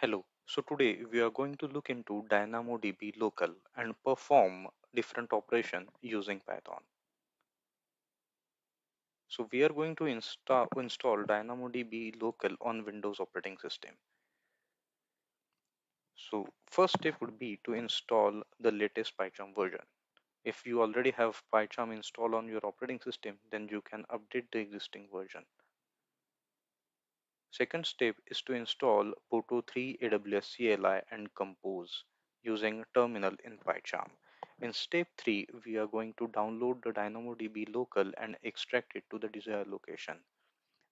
Hello, so today we are going to look into DynamoDB local and perform different operation using Python. So we are going to install DynamoDB local on Windows operating system. So first step would be to install the latest PyCharm version. If you already have PyCharm installed on your operating system, then you can update the existing version. Second step is to install boto3 AWS CLI and compose using terminal in PyCharm. In step 3, we are going to download the DynamoDB local and extract it to the desired location.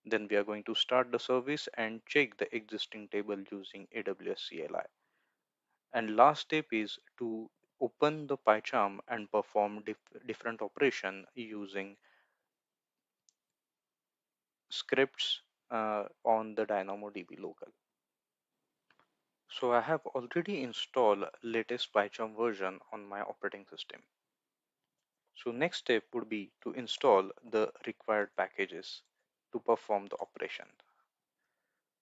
Then we are going to start the service and check the existing table using AWS CLI. And last step is to open the PyCharm and perform different operation using scripts on the DynamoDB local. So I have already installed latest PyCharm version on my operating system. So next step would be to install the required packages to perform the operation.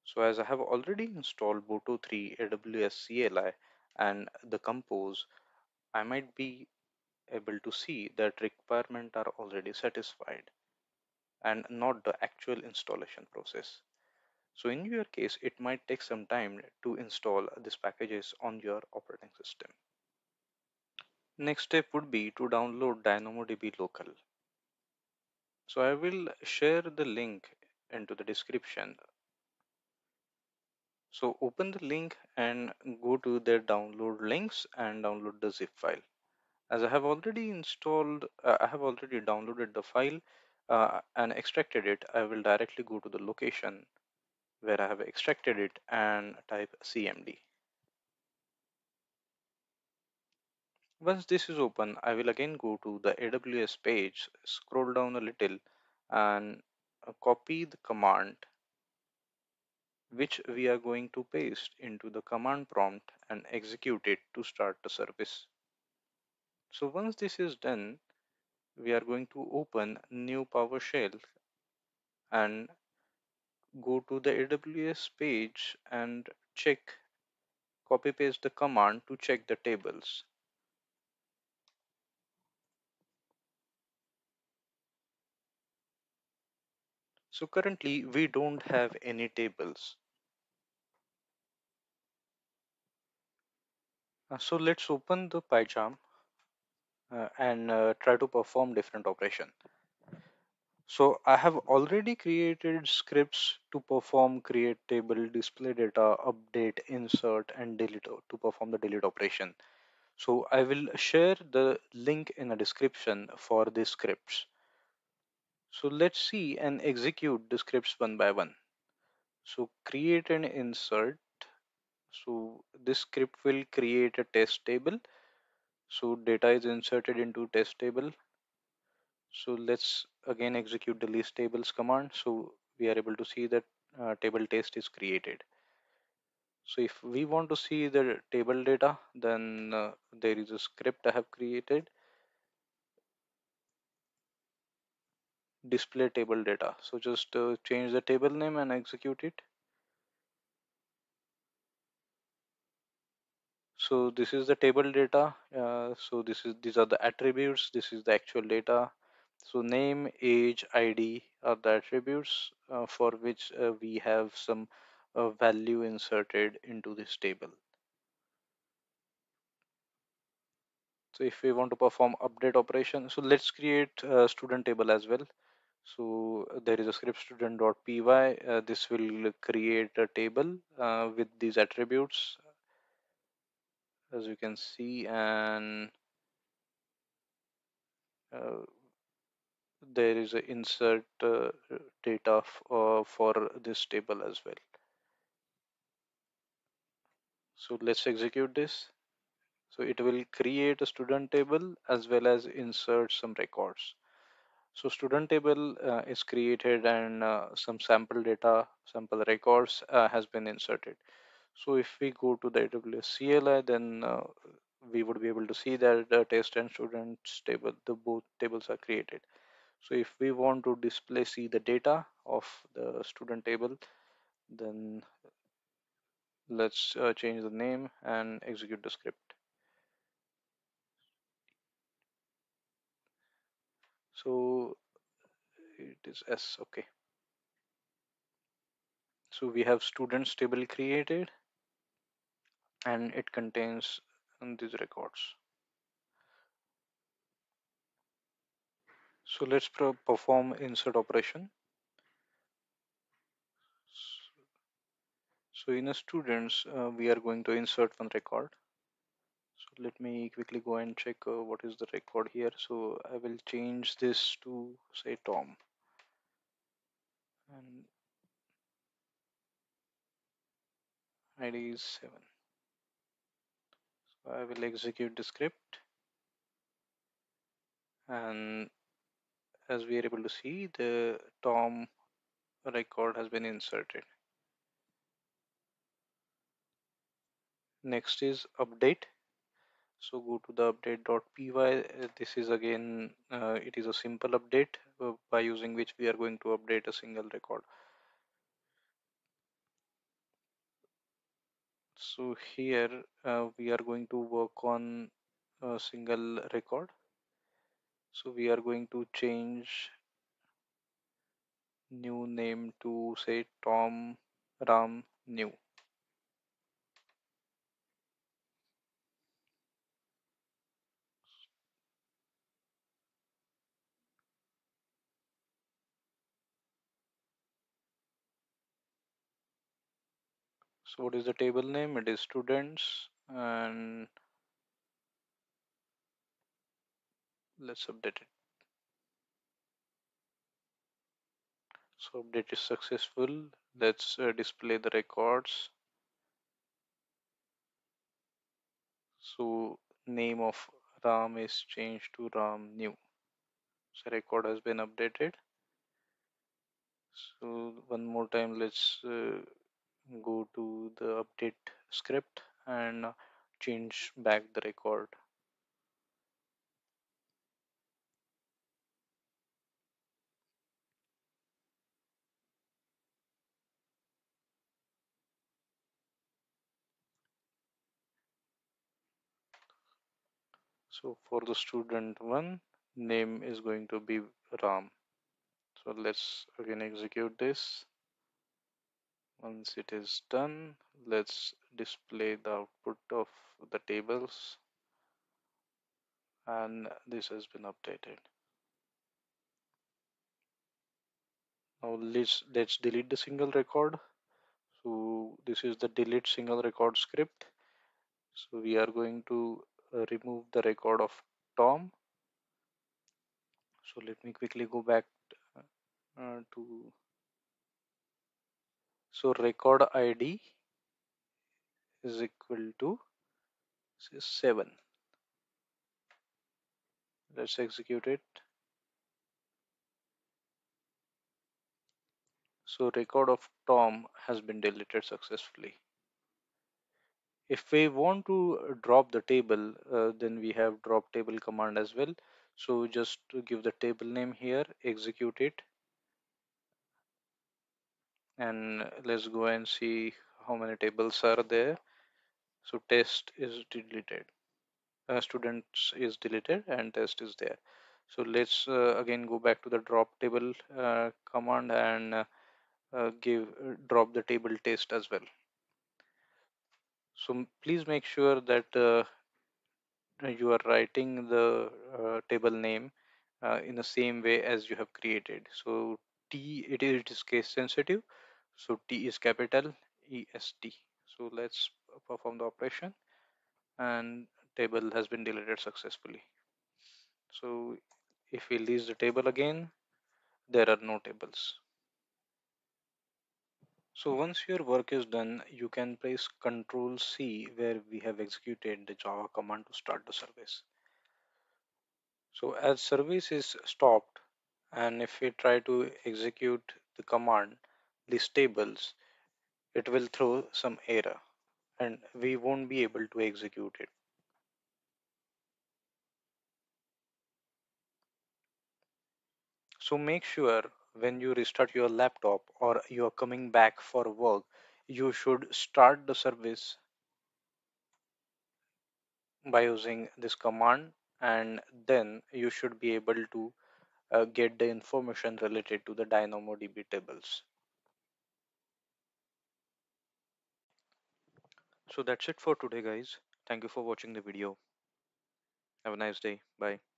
So as I have already installed boto3 AWS CLI and the compose, I might be able to see that requirements are already satisfied and not the actual installation process. So in your case, it might take some time to install these packages on your operating system. Next step would be to download DynamoDB local. So I will share the link into the description. So open the link and go to their download links and download the zip file. As I have already downloaded the file and extracted it, I will directly go to the location where I have extracted it and type cmd. Once this is open, I will again go to the AWS page, scroll down a little and copy the command which we are going to paste into the command prompt and execute it to start the service. So once this is done, we are going to open new PowerShell and go to the AWS page and check, copy paste the command to check the tables. So currently we don't have any tables. So let's open the PyCharm and try to perform different operation. So I have already created scripts to perform create table, display data, update, insert and delete to perform the delete operation. So I will share the link in the description for these scripts. So let's see and execute the scripts one by one. So create and insert. So this script will create a test table. So data is inserted into test table. So let's again execute the list tables command. So we are able to see that table test is created. So if we want to see the table data, then there is a script I have created. Display table data. So just change the table name and execute it. So this is the table data. So these are the attributes. This is the actual data. So name, age, ID are the attributes for which we have some value inserted into this table. So if we want to perform update operation, so let's create a student table as well. So there is a script student.py. This will create a table with these attributes, as you can see, and there is an insert data for this table as well. So let's execute this. So it will create a student table as well as insert some records. So student table is created and some sample data, sample records has been inserted. So if we go to the AWS CLI, then we would be able to see that the test and students table, both tables are created. So if we want to see the data of the student table, then Let's change the name and execute the script. So it is S, okay. So we have students table created and it contains these records. So let's perform insert operation. So in a students, we are going to insert one record. So let me quickly go and check what is the record here. So I will change this to say Tom. And ID is 7. So I will execute the script. And as we are able to see, the Tom record has been inserted. Next is update. So go to the update.py. This is again, it is a simple update by using which we are going to update a single record. So here we are going to work on a single record. So we are going to change new name to say Tom Ram New. So what is the table name? It is students, and let's update it. So update is successful. Let's display the records. So name of Ram is changed to Ram New. So record has been updated. So one more time, let's go to the update script and change back the record. So for the student one, name is going to be Ram. So let's again execute this. Once it is done, let's display the output of the tables, and this has been updated. Now let's delete the single record. So this is the delete single record script. So we are going to remove the record of Tom. So let me quickly go back to. So record ID is equal to 7. Let's execute it. So record of Tom has been deleted successfully. If we want to drop the table, then we have drop table command as well. So just to give the table name here, execute it. And let's go and see how many tables are there. So test is deleted, students is deleted, and test is there. So let's again go back to the drop table command and drop the table test as well. So please make sure that you are writing the table name in the same way as you have created. So T, it is case sensitive. So T is capital EST. So let's perform the operation, and table has been deleted successfully. So if we release the table again, there are no tables. So once your work is done, you can press Ctrl C where we have executed the Java command to start the service. So as service is stopped, and if we try to execute the command list tables, it will throw some error and we won't be able to execute it. So make sure when you restart your laptop or you are coming back for work, you should start the service by using this command, and then you should be able to get the information related to the DynamoDB tables. So that's it for today, guys. Thank you for watching the video. Have a nice day. Bye.